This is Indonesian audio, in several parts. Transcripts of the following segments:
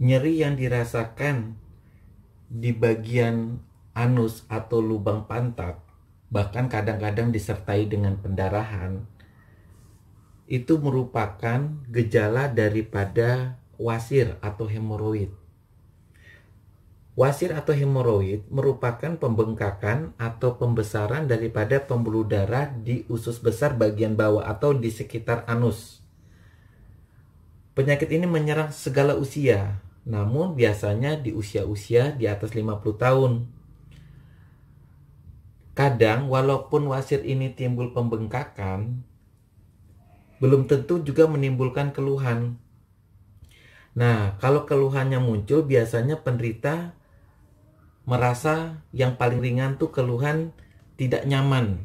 Nyeri yang dirasakan di bagian anus atau lubang pantat, bahkan kadang-kadang disertai dengan pendarahan, itu merupakan gejala daripada wasir atau hemoroid. Wasir atau hemoroid merupakan pembengkakan atau pembesaran daripada pembuluh darah di usus besar bagian bawah atau di sekitar anus. Penyakit ini menyerang segala usia, namun biasanya di usia-usia di atas 50 tahun. Kadang, walaupun wasir ini timbul pembengkakan, belum tentu juga menimbulkan keluhan. Nah, kalau keluhannya muncul, biasanya penderita merasa yang paling ringan tuh keluhan tidak nyaman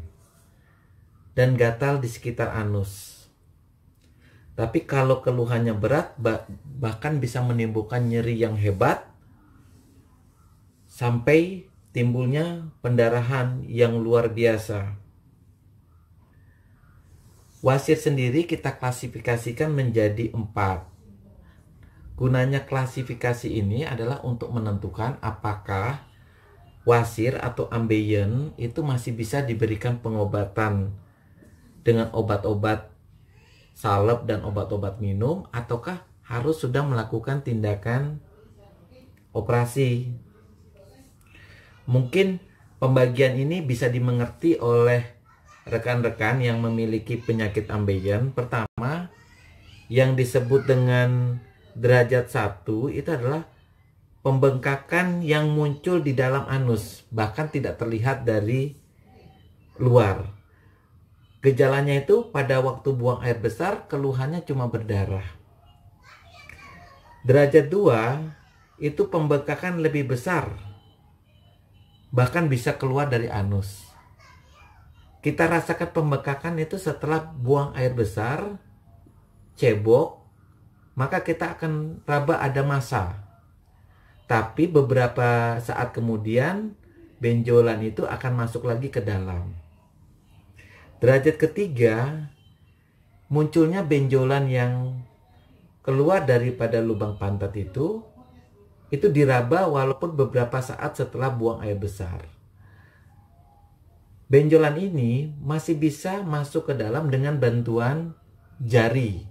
dan gatal di sekitar anus. Tapi kalau keluhannya berat, bahkan bisa menimbulkan nyeri yang hebat sampai timbulnya pendarahan yang luar biasa. Wasir sendiri kita klasifikasikan menjadi 4. Gunanya klasifikasi ini adalah untuk menentukan apakah wasir atau ambeien itu masih bisa diberikan pengobatan dengan obat-obat salep dan obat-obat minum, ataukah harus sudah melakukan tindakan operasi. Mungkin pembagian ini bisa dimengerti oleh rekan-rekan yang memiliki penyakit ambeien. Pertama, yang disebut dengan derajat 1 itu adalah pembengkakan yang muncul di dalam anus, bahkan tidak terlihat dari luar. Gejalanya itu pada waktu buang air besar, keluhannya cuma berdarah. Derajat 2 itu pembengkakan lebih besar, bahkan bisa keluar dari anus. Kita rasakan pembengkakan itu setelah buang air besar, cebok, maka kita akan raba ada massa. Tapi beberapa saat kemudian, benjolan itu akan masuk lagi ke dalam. Derajat 3, munculnya benjolan yang keluar daripada lubang pantat itu diraba walaupun beberapa saat setelah buang air besar. Benjolan ini masih bisa masuk ke dalam dengan bantuan jari.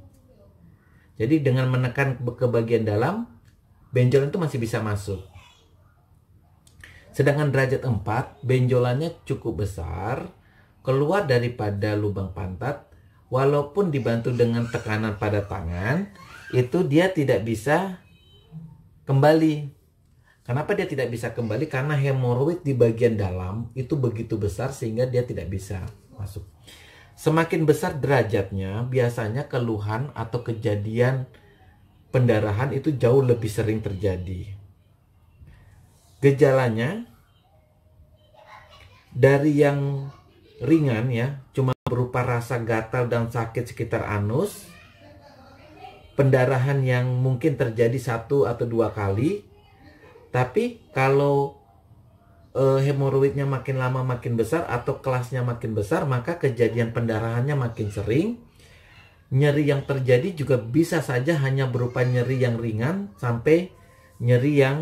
Jadi dengan menekan ke bagian dalam, benjolan itu masih bisa masuk. Sedangkan derajat 4, benjolannya cukup besar, keluar daripada lubang pantat, walaupun dibantu dengan tekanan pada tangan, itu dia tidak bisa kembali. Kenapa dia tidak bisa kembali? Karena hemoroid di bagian dalam itu begitu besar sehingga dia tidak bisa masuk. Semakin besar derajatnya, biasanya keluhan atau kejadian pendarahan itu jauh lebih sering terjadi. Gejalanya dari yang ringan ya, cuma berupa rasa gatal dan sakit sekitar anus, pendarahan yang mungkin terjadi 1 atau 2 kali, tapi kalau hemoroidnya makin lama makin besar atau kelasnya makin besar, maka kejadian pendarahannya makin sering. Nyeri yang terjadi juga bisa saja hanya berupa nyeri yang ringan sampai nyeri yang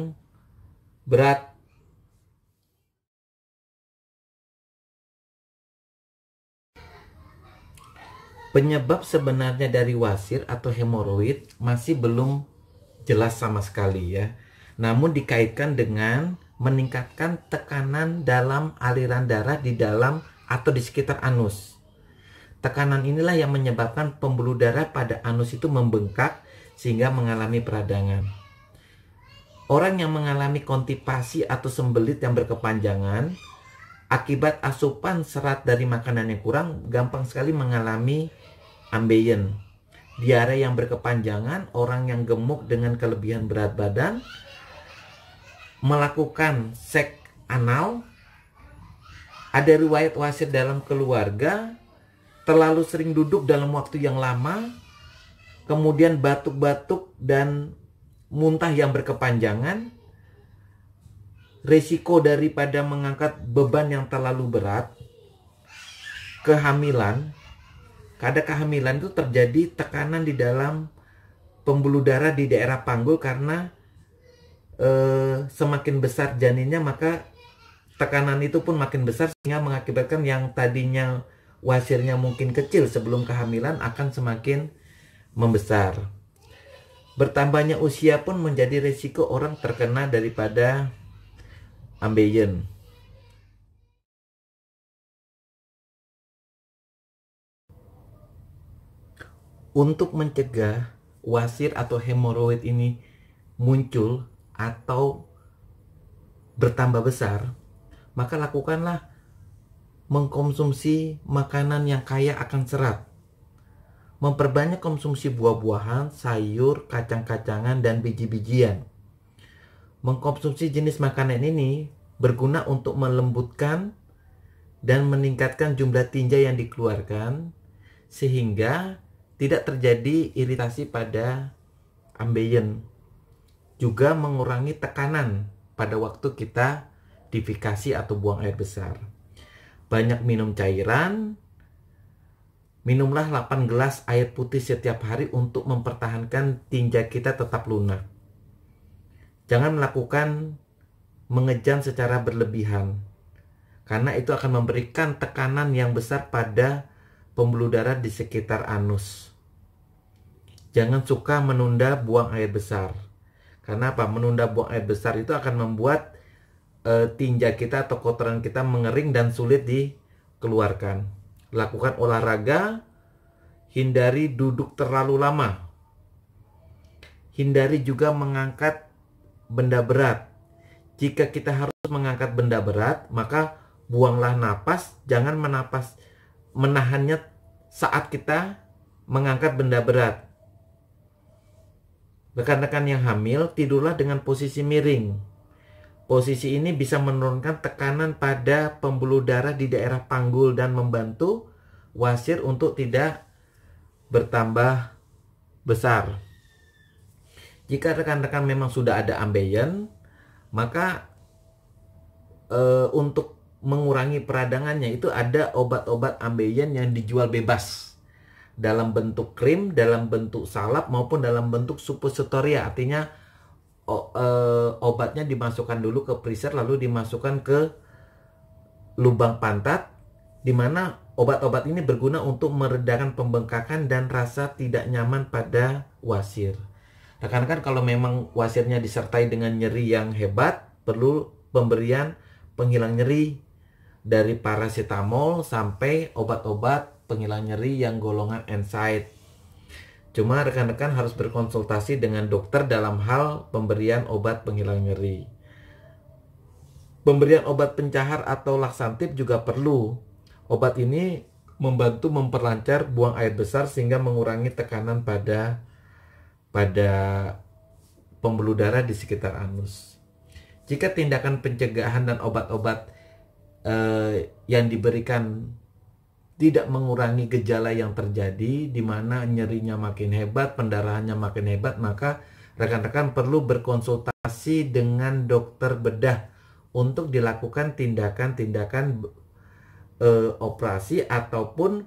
berat. Penyebab sebenarnya dari wasir atau hemoroid masih belum jelas sama sekali ya. Namun dikaitkan dengan meningkatkan tekanan dalam aliran darah di dalam atau di sekitar anus. Tekanan inilah yang menyebabkan pembuluh darah pada anus itu membengkak sehingga mengalami peradangan. Orang yang mengalami kontipasi atau sembelit yang berkepanjangan akibat asupan serat dari makanan yang kurang gampang sekali mengalami ambeien. Diare yang berkepanjangan, orang yang gemuk dengan kelebihan berat badan, melakukan seks anal, ada riwayat wasir dalam keluarga, terlalu sering duduk dalam waktu yang lama, kemudian batuk-batuk dan muntah yang berkepanjangan, risiko daripada mengangkat beban yang terlalu berat, kehamilan, kadang kehamilan itu terjadi tekanan di dalam pembuluh darah di daerah panggul karena semakin besar janinnya, maka tekanan itu pun makin besar, sehingga mengakibatkan yang tadinya wasirnya mungkin kecil sebelum kehamilan akan semakin membesar. Bertambahnya usia pun menjadi risiko orang terkena daripada ambeien. Untuk mencegah wasir atau hemoroid ini muncul atau bertambah besar, maka lakukanlah mengkonsumsi makanan yang kaya akan serat. Memperbanyak konsumsi buah-buahan, sayur, kacang-kacangan, dan biji-bijian. Mengkonsumsi jenis makanan ini berguna untuk melembutkan dan meningkatkan jumlah tinja yang dikeluarkan, sehingga tidak terjadi iritasi pada ambeien. Juga mengurangi tekanan pada waktu kita difikasi atau buang air besar. Banyak minum cairan. Minumlah 8 gelas air putih setiap hari untuk mempertahankan tinja kita tetap lunak. Jangan melakukan mengejan secara berlebihan, karena itu akan memberikan tekanan yang besar pada pembuluh darah di sekitar anus. Jangan suka menunda buang air besar. Karena apa? Menunda buang air besar itu akan membuat tinja kita atau kotoran kita mengering dan sulit dikeluarkan. Lakukan olahraga, hindari duduk terlalu lama. Hindari juga mengangkat benda berat. Jika kita harus mengangkat benda berat, maka buanglah napas, jangan menahannya saat kita mengangkat benda berat. Rekan-rekan yang hamil, tidurlah dengan posisi miring. Posisi ini bisa menurunkan tekanan pada pembuluh darah di daerah panggul dan membantu wasir untuk tidak bertambah besar. Jika rekan-rekan memang sudah ada ambeien, maka untuk mengurangi peradangannya itu ada obat-obat ambeien yang dijual bebas. Dalam bentuk krim, dalam bentuk salep, maupun dalam bentuk supositoria. Artinya obatnya dimasukkan dulu ke freezer, lalu dimasukkan ke lubang pantat, dimana obat-obat ini berguna untuk meredakan pembengkakan dan rasa tidak nyaman pada wasir. Rekan-rekan, kalau memang wasirnya disertai dengan nyeri yang hebat, perlu pemberian penghilang nyeri dari paracetamol sampai obat-obat penghilang nyeri yang golongan NSAID. Cuma rekan-rekan harus berkonsultasi dengan dokter dalam hal pemberian obat penghilang nyeri. Pemberian obat pencahar atau laksantif juga perlu. Obat ini membantu memperlancar buang air besar sehingga mengurangi tekanan pada pembuluh darah di sekitar anus. Jika tindakan pencegahan dan obat-obat yang diberikan tidak mengurangi gejala yang terjadi, di mana nyerinya makin hebat, pendarahannya makin hebat, maka rekan-rekan perlu berkonsultasi dengan dokter bedah untuk dilakukan tindakan-tindakan operasi ataupun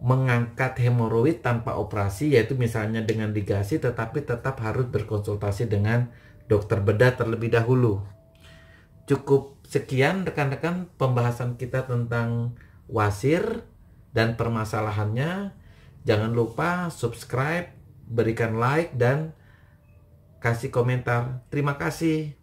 mengangkat hemoroid tanpa operasi, yaitu misalnya dengan ligasi, tetapi tetap harus berkonsultasi dengan dokter bedah terlebih dahulu. Cukup sekian rekan-rekan pembahasan kita tentang wasir dan permasalahannya. Jangan lupa subscribe, berikan like, dan kasih komentar. Terima kasih.